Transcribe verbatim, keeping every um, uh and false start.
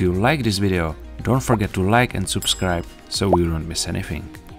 If you like this video, don't forget to like and subscribe so you don't miss anything.